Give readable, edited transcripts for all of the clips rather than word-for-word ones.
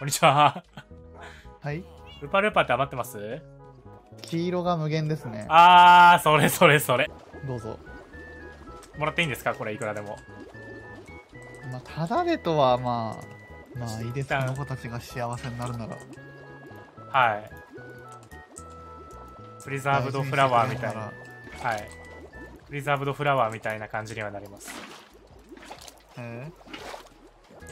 こんにちは。はい。ウパルパって余ってます？黄色が無限ですね。あー、それそれそれ。どうぞ。もらっていいんですか、これいくらでも。まあ、ただでとはまあいいです。この子たちが幸せになるなら。はい。プリザーブドフラワーみたいな。はい。プリザーブドフラワーみたいな感じにはなります。ま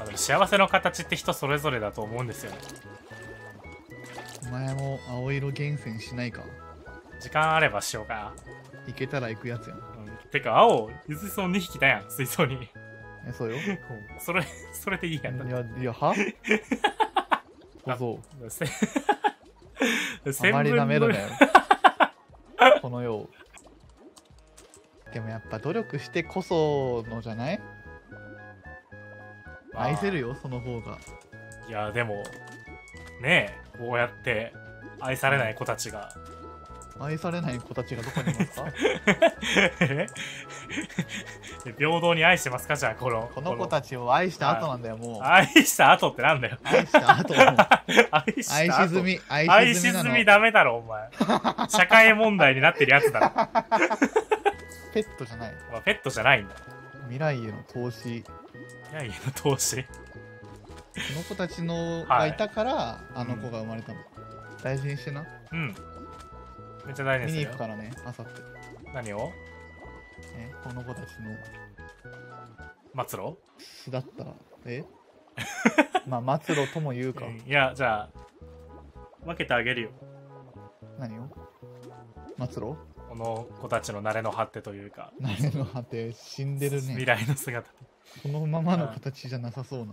あでも幸せの形って人それぞれだと思うんですよね。お前も青色厳選しないか。時間あればしようか。行けたら行くやつやん。うん、てか青、ゆずそう2匹だやん、水槽に。え、そうよ。それでいいやん。いやはあ、そう。あまりなめるなよ。このよう。でもやっぱ努力してこそのじゃない？愛せるよ、その方が。いやでもねえ、こうやって愛されない子たちが、愛されない子たちがどこにいますか？平等に愛してますか？じゃあこの子たちを愛した後なんだよ。もう愛した後ってなんだよ。愛した後、愛し済み、愛し済みダメだろお前。社会問題になってるやつだろ。ペットじゃない、まあ、ペットじゃないんだ。未来への投資、未来への投資。この子たちのがいたから、はい、あの子が生まれたの、うん、大事にしてな。うん、めっちゃ大事にしてる。見に行くからね、あさって。何を？この子たちの末路だったらまあ末路とも言うか。いや、じゃあ分けてあげるよ。何を？末路、この子たちの慣れの果てというか。慣れの果て、死んでるね。未来の姿、このままの形じゃなさそうな。